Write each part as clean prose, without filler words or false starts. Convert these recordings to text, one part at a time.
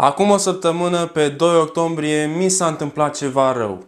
Acum o săptămână, pe 2 octombrie, mi s-a întâmplat ceva rău.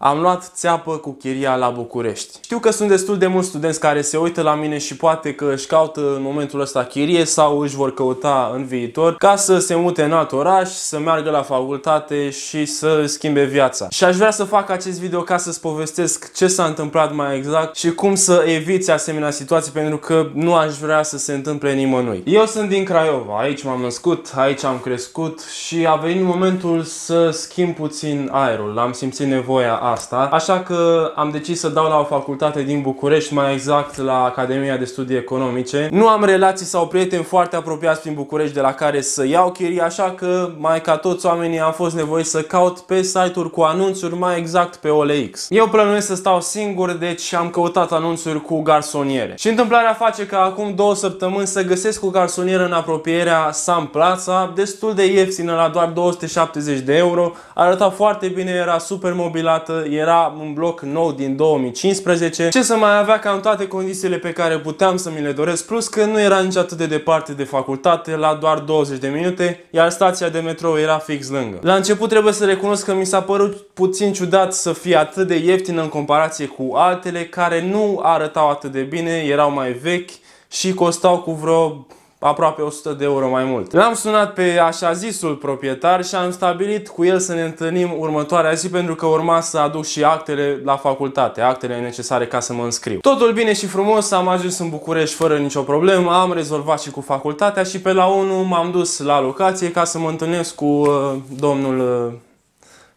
Am luat țeapă cu chiria la București. Știu că sunt destul de mulți studenți care se uită la mine și poate că își caută în momentul ăsta chirie sau își vor căuta în viitor ca să se mute în alt oraș, să meargă la facultate și să schimbe viața. Și aș vrea să fac acest video ca să-ți povestesc ce s-a întâmplat mai exact și cum să eviți asemenea situații, pentru că nu aș vrea să se întâmple nimănui. Eu sunt din Craiova, aici m-am născut, aici am crescut și a venit momentul să schimb puțin aerul. Am simțit nevoia asta, așa că am decis să dau la o facultate din București, mai exact la Academia de Studii Economice. Nu am relații sau prieteni foarte apropiați prin București de la care să iau chirie, așa că, mai ca toți oamenii, am fost nevoit să caut pe site-uri cu anunțuri, mai exact pe OLX. Eu plănuiesc să stau singur, deci am căutat anunțuri cu garsoniere. Și întâmplarea face că acum 2 săptămâni să găsesc o garsonieră în apropierea Sam Plaza, destul de ieftină, la doar 270 de euro. Arăta foarte bine, era super mobilată, era un bloc nou din 2015. Ce să mai avea, cam toate condițiile pe care puteam să mi le doresc, plus că nu era nici atât de departe de facultate, la doar 20 de minute, iar stația de metrou era fix lângă. La început trebuie să recunosc că mi s-a părut puțin ciudat să fie atât de ieftină în comparație cu altele care nu arătau atât de bine, erau mai vechi și costau cu vreo aproape 100 de euro mai mult. L-am sunat pe așa zisul proprietar și am stabilit cu el să ne întâlnim următoarea zi, pentru că urma să aduc și actele la facultate, actele necesare ca să mă înscriu. Totul bine și frumos, am ajuns în București fără nicio problemă, am rezolvat și cu facultatea și pe la 1 m-am dus la locație ca să mă întâlnesc cu domnul...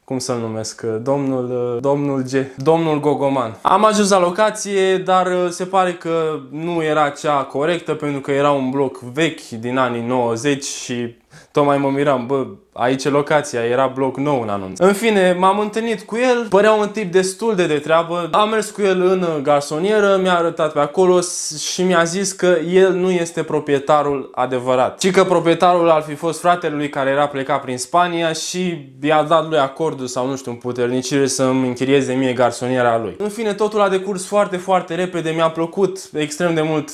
cum să-l numesc? Domnul Gogoman. Am ajuns la locație, dar se pare că nu era cea corectă, pentru că era un bloc vechi din anii 90 și tocmai mă miram, bă, aici e locația, era bloc nou în anunț. În fine, m-am întâlnit cu el, părea un tip destul de treabă. Am mers cu el în garsonieră, mi-a arătat pe acolo și mi-a zis că el nu este proprietarul adevărat, ci că proprietarul ar fi fost fratele lui care era plecat prin Spania și i-a dat lui acordul sau nu știu, împuternicire să-mi închirieze mie garsoniera lui. În fine, totul a decurs foarte repede, mi-a plăcut extrem de mult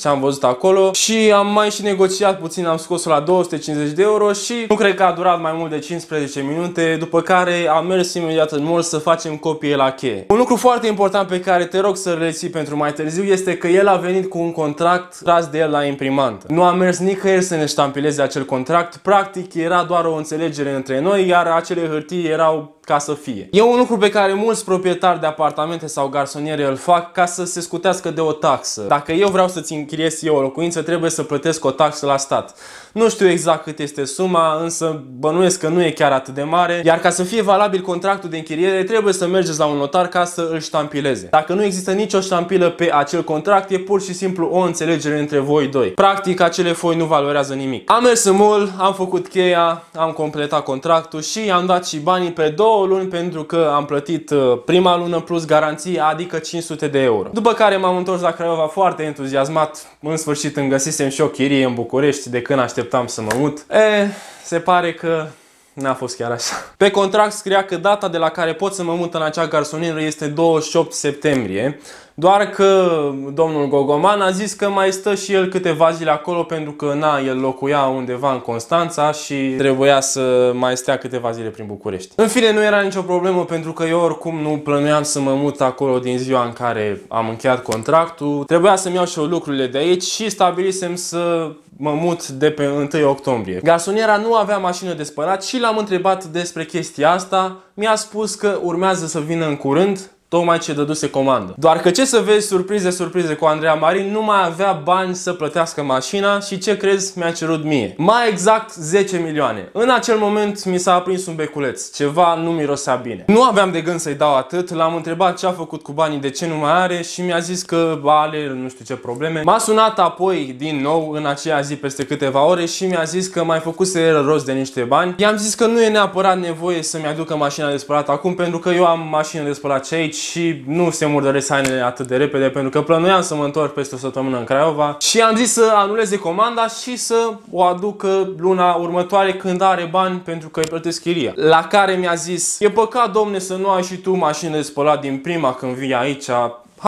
ce am văzut acolo și am mai și negociat puțin, am scos-o la 250 de euro și nu cred că a durat mai mult de 15 minute, după care am mers imediat în mall să facem copie la cheie. Un lucru foarte important pe care te rog să-l reții pentru mai târziu este că el a venit cu un contract tras de el la imprimantă. Nu a mers nicăieri să ne ștampileze acel contract, practic era doar o înțelegere între noi, iar acele hârtii erau ca să fie. E un lucru pe care mulți proprietari de apartamente sau garsoniere îl fac ca să se scutească de o taxă. Dacă eu vreau să-ți închiriez eu o locuință, trebuie să plătesc o taxă la stat. Nu știu exact cât este suma, însă bănuiesc că nu e chiar atât de mare, iar ca să fie valabil contractul de închiriere, trebuie să mergeți la un notar ca să îl ștampileze. Dacă nu există nicio ștampilă pe acel contract, e pur și simplu o înțelegere între voi doi. Practic, acele foi nu valorează nimic. Am mers în mall, am făcut cheia, am completat contractul și am dat și banii pe 2 luni, pentru că am plătit prima lună plus garanție, adică 500 de euro. După care m-am întors la Craiova foarte entuziasmat, în sfârșit îmi găsisem și o chirie în București de când așteptam să mă mut. Se pare că n-a fost chiar așa. Pe contract scria că data de la care pot să mă mut în acea garsonieră este 28 septembrie, doar că domnul Gogoman a zis că mai stă și el câteva zile acolo, pentru că na, el locuia undeva în Constanța și trebuia să mai stea câteva zile prin București. În fine, nu era nicio problemă, pentru că eu oricum nu plănuiam să mă mut acolo din ziua în care am încheiat contractul. Trebuia să-mi iau și eu lucrurile de aici și stabilisem să mă mut de pe 1 octombrie. Garsoniera nu avea mașină de spălat și l-am întrebat despre chestia asta. Mi-a spus că urmează să vină în curând, tocmai ce dăduse comandă. Doar că, ce să vezi, surprize cu Andreea Marin, nu mai avea bani să plătească mașina și ce crezi, mi-a cerut mie. Mai exact 10 milioane. În acel moment mi s-a aprins un beculeț. Ceva nu mirosea bine. Nu aveam de gând să-i dau atât, l-am întrebat ce a făcut cu banii, de ce nu mai are și mi-a zis că are nu știu ce probleme. M-a sunat apoi din nou în aceea zi peste câteva ore și mi-a zis că mai făcuse rost de niște bani. I-am zis că nu e neapărat nevoie să-mi aducă mașina de spălat acum, pentru că eu am mașină de spălat și aici și nu se murdăresc hainele atât de repede, pentru că plănuiam să mă întorc peste o săptămână în Craiova și am zis să anuleze comanda și să o aducă luna următoare când are bani, pentru că îi plătesc chiria. La care mi-a zis: e păcat, domne, să nu ai și tu mașină de spălat din prima când vii aici,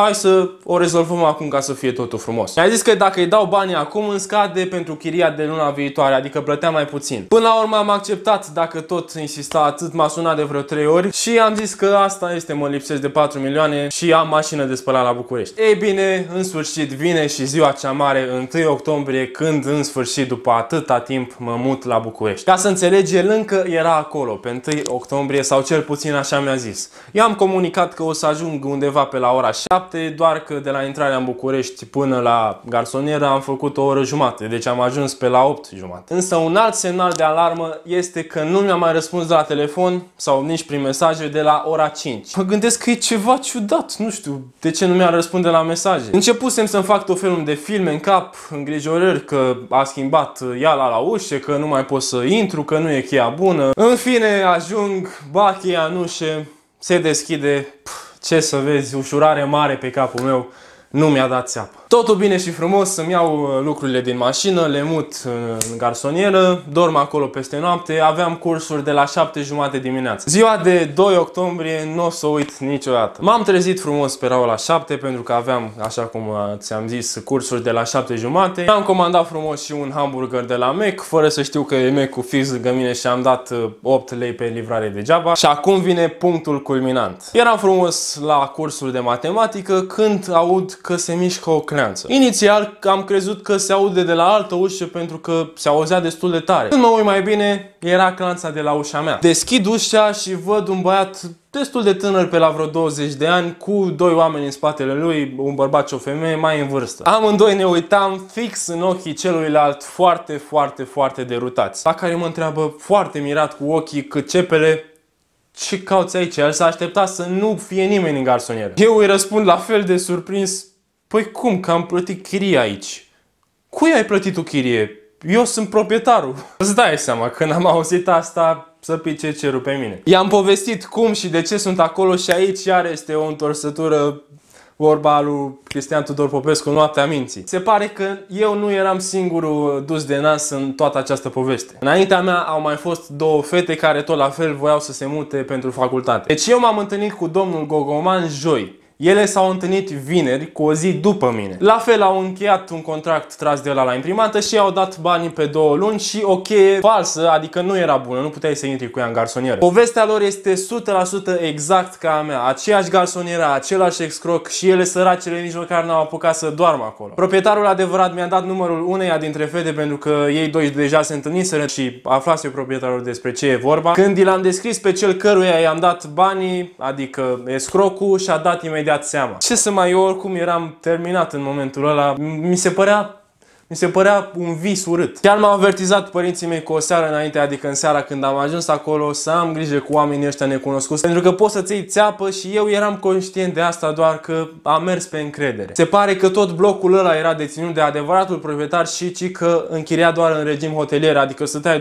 hai să o rezolvăm acum ca să fie totul frumos. Mi-a zis că dacă îi dau banii acum îmi scade pentru chiria de luna viitoare, adică plăteam mai puțin. Până la urmă am acceptat, dacă tot insista atât, m-a sunat de vreo 3 ori și am zis că asta este, mă lipsesc de 4 milioane și am mașină de spălat la București. Ei bine, în sfârșit vine și ziua cea mare, 1 octombrie, când în sfârșit după atâta timp mă mut la București. Ca să înțelegi, el încă era acolo pe 1 octombrie sau cel puțin așa mi-a zis. I-am comunicat că o să ajung undeva pe la ora 7, doar că de la intrarea în București până la garsonieră am făcut o oră jumate, deci am ajuns pe la 8 jumate. Însă un alt semnal de alarmă este că nu mi-a mai răspuns de la telefon sau nici prin mesaje de la ora 5. Mă gândesc că e ceva ciudat, nu știu de ce nu mi-a răspuns de la mesaje. Începusem să-mi fac tot felul de filme în cap, îngrijorări că a schimbat iala la ușe, că nu mai pot să intru, că nu e cheia bună. În fine ajung, ba cheia în ușe, se deschide, ce să vezi, ușurare mare pe capul meu, nu mi-a dat țeapă. Totul bine și frumos, să-mi iau lucrurile din mașină, le mut în garsonieră, dorm acolo peste noapte, aveam cursuri de la 7:30 dimineața. Ziua de 2 octombrie nu o să o uit niciodată. M-am trezit frumos pe la 7, pentru că aveam, așa cum ți-am zis, cursuri de la 7:30. Am comandat frumos și un hamburger de la Mac, fără să știu că e Mac-ul fix lângă mine și am dat 8 lei pe livrare degeaba. Și acum vine punctul culminant. Eram frumos la cursul de matematică când aud că se mișcă o creanță. Inițial am crezut că se aude de la altă ușă pentru că se auzea destul de tare. Când mă uit mai bine, era creanța de la ușa mea. Deschid ușa și văd un băiat destul de tânăr, pe la vreo 20 de ani, cu 2 oameni în spatele lui, un bărbat și o femeie mai în vârstă. Amândoi ne uitam fix în ochii celuilalt, foarte derutați. La care mă întreabă foarte mirat cu ochii căcepele: ce cauți aici? El s-a așteptat să nu fie nimeni în garsonieră. Eu îi răspund la fel de surprins: păi cum, că am plătit chirie aici. Cui ai plătit tu chirie? Eu sunt proprietarul. Îți dai seama, când am auzit asta, să pice cerul pe mine. I-am povestit cum și de ce sunt acolo și aici iar este o întorsătură, vorba lui Cristian Tudor Popescu, Noaptea Minții. Se pare că eu nu eram singurul dus de nas în toată această poveste. Înaintea mea au mai fost 2 fete care tot la fel voiau să se mute pentru facultate. Deci eu m-am întâlnit cu domnul Gogoman joi. Ele s-au întâlnit vineri, cu o zi după mine. La fel, au încheiat un contract tras de la imprimantă și i-au dat banii pe 2 luni și o cheie falsă, adică nu era bună, nu puteai să intri cu ea în garsonieră. Povestea lor este 100% exact ca a mea, aceeași garsonieră, același excroc și ele, săracele, nici măcar n-au apucat să doarmă acolo. Proprietarul adevărat mi-a dat numărul uneia dintre fete pentru că ei doi deja se întâlniseră și aflase proprietarul despre ce e vorba. Când l-am descris pe cel căruia i-am dat banii, adică escrocul, și-a dat imediat seama. Ce să mai, eu oricum eram terminat în momentul ăla, mi se părea un vis urât. Chiar m-au avertizat părinții mei cu o seară înainte, adică în seara când am ajuns acolo, să am grijă cu oamenii ăștia necunoscuți, pentru că poți să-ți iei țeapă și eu eram conștient de asta, doar că am mers pe încredere. Se pare că tot blocul ăla era deținut de adevăratul proprietar și ci că închiria doar în regim hotelier, adică stăteai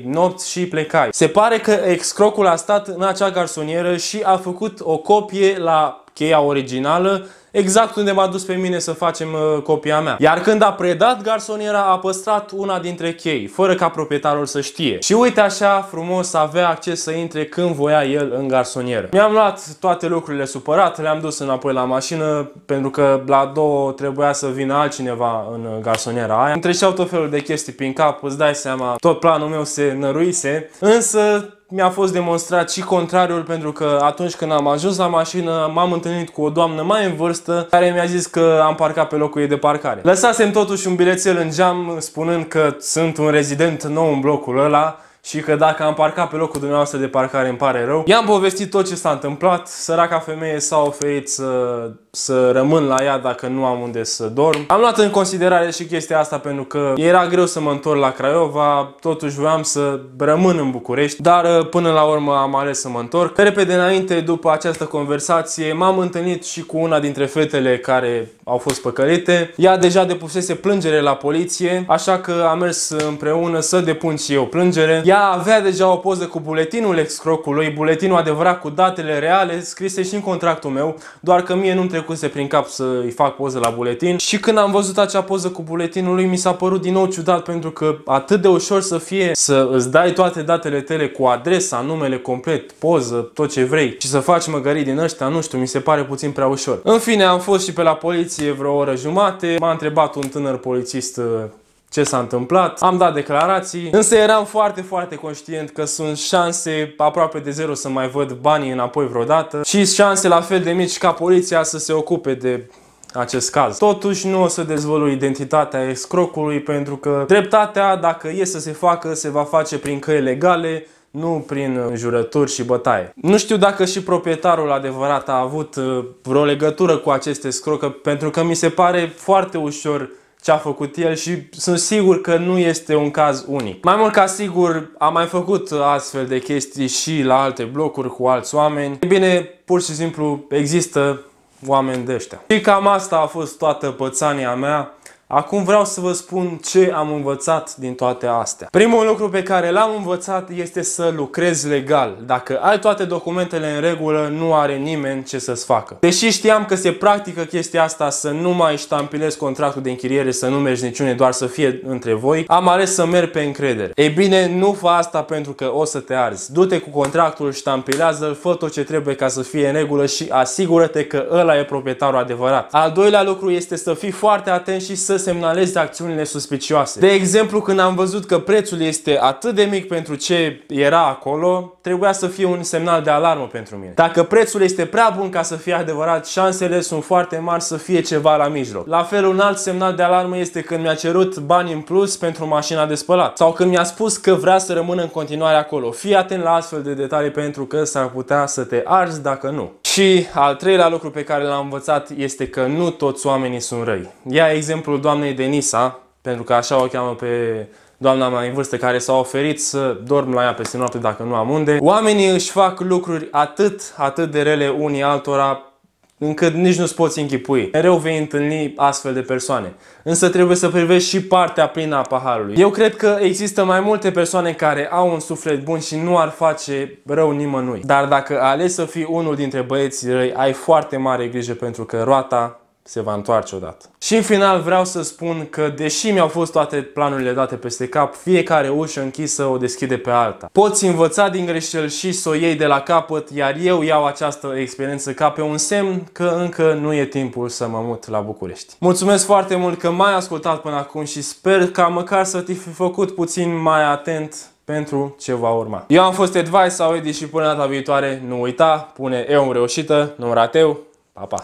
2-3 nopți și plecai. Se pare că excrocul a stat în acea garsonieră și a făcut o copie la cheia originală, exact unde m-a dus pe mine să facem copia mea. Iar când a predat garsoniera, a păstrat una dintre chei, fără ca proprietarul să știe. Și uite așa frumos avea acces să intre când voia el în garsonieră. Mi-am luat toate lucrurile supărat, le-am dus înapoi la mașină, pentru că la 2 trebuia să vină altcineva în garsoniera aia. Îmi treceau tot felul de chestii prin cap, îți dai seama, tot planul meu se năruise, însă mi-a fost demonstrat și contrariul, pentru că atunci când am ajuns la mașină m-am întâlnit cu o doamnă mai în vârstă care mi-a zis că am parcat pe locul ei de parcare. Lăsasem totuși un bilețel în geam spunând că sunt un rezident nou în blocul ăla și că dacă am parcat pe locul dumneavoastră de parcare îmi pare rău. I-am povestit tot ce s-a întâmplat, săraca femeie s-a oferit să rămân la ea dacă nu am unde să dorm. Am luat în considerare și chestia asta pentru că era greu să mă întorc la Craiova, totuși voiam să rămân în București, dar până la urmă am ales să mă întorc. Repede înainte, după această conversație, m-am întâlnit și cu una dintre fetele care au fost păcălite. Ea deja depusese plângere la poliție, așa că am mers împreună să depun și eu plângere. Ea Ea avea deja o poză cu buletinul excrocului, buletinul adevărat cu datele reale scrise și în contractul meu, doar că mie nu-mi trecuse prin cap să-i fac poză la buletin. Și când am văzut acea poză cu buletinul lui, mi s-a părut din nou ciudat, pentru că atât de ușor să fie să îți dai toate datele tale cu adresa, numele complet, poză, tot ce vrei și să faci măgării din ăștia, nu știu, mi se pare puțin prea ușor. În fine, am fost și pe la poliție vreo oră jumate, m-a întrebat un tânăr polițist ce s-a întâmplat, am dat declarații, însă eram foarte conștient că sunt șanse aproape de zero să mai văd banii înapoi vreodată și șanse la fel de mici ca poliția să se ocupe de acest caz. Totuși nu o să dezvălui identitatea excrocului, pentru că dreptatea, dacă e să se facă, se va face prin căi legale, nu prin înjurături și bătaie. Nu știu dacă și proprietarul adevărat a avut vreo legătură cu acest escroc, pentru că mi se pare foarte ușor ce a făcut el și sunt sigur că nu este un caz unic. Mai mult ca sigur, am mai făcut astfel de chestii și la alte blocuri cu alți oameni. E bine, pur și simplu există oameni de ăștia. Și cam asta a fost toată pățania mea. Acum vreau să vă spun ce am învățat din toate astea. Primul lucru pe care l-am învățat este să lucrezi legal. Dacă ai toate documentele în regulă, nu are nimeni ce să-ți facă. Deși știam că se practică chestia asta, să nu mai ștampilezi contractul de închiriere, să nu mergi niciune, doar să fie între voi, am ales să merg pe încredere. Ei bine, nu fă asta pentru că o să te arzi. Du-te cu contractul, ștampilează-l, fă tot ce trebuie ca să fie în regulă și asigură-te că ăla e proprietarul adevărat. Al doilea lucru este să fii foarte atent și să semnalezi acțiunile suspicioase. De exemplu, când am văzut că prețul este atât de mic pentru ce era acolo, trebuia să fie un semnal de alarmă pentru mine. Dacă prețul este prea bun ca să fie adevărat, șansele sunt foarte mari să fie ceva la mijloc. La fel, un alt semnal de alarmă este când mi-a cerut bani în plus pentru mașina de spălat sau când mi-a spus că vrea să rămână în continuare acolo. Fii atent la astfel de detalii pentru că s-ar putea să te arzi dacă nu. Și al treilea lucru pe care l-am învățat este că nu toți oamenii sunt răi. Ia exemplul doamnei Denisa, pentru că așa o cheamă pe doamna mai în vârstă, care s-a oferit să dorm la ea peste noapte dacă nu am unde. Oamenii își fac lucruri atât de rele unii altora, încât nici nu-ți poți închipui. Mereu vei întâlni astfel de persoane. Însă trebuie să privești și partea plină a paharului. Eu cred că există mai multe persoane care au un suflet bun și nu ar face rău nimănui. Dar dacă alegi să fii unul dintre băieții răi, ai foarte mare grijă, pentru că roata se va întoarce odată. Și în final vreau să spun că, deși mi-au fost toate planurile date peste cap, fiecare ușă închisă o deschide pe alta. Poți învăța din greșeli și să o iei de la capăt, iar eu iau această experiență ca pe un semn că încă nu e timpul să mă mut la București. Mulțumesc foarte mult că m-ai ascultat până acum și sper ca măcar să te fi făcut puțin mai atent pentru ce va urma. Eu am fost EDvIce sau Edi și până data viitoare, nu uita, pune eu în reușită, nu rateu, pa, pa!